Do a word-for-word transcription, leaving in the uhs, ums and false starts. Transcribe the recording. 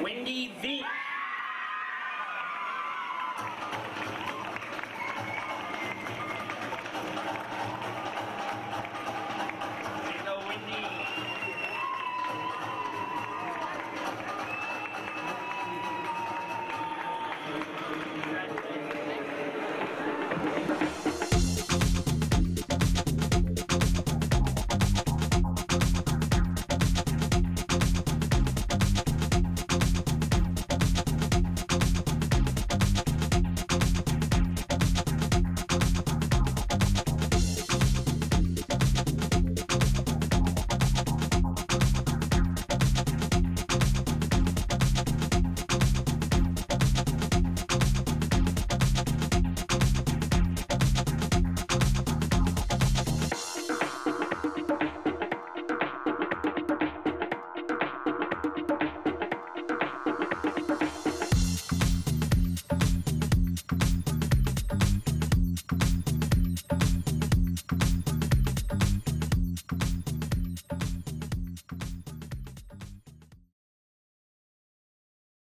Wendy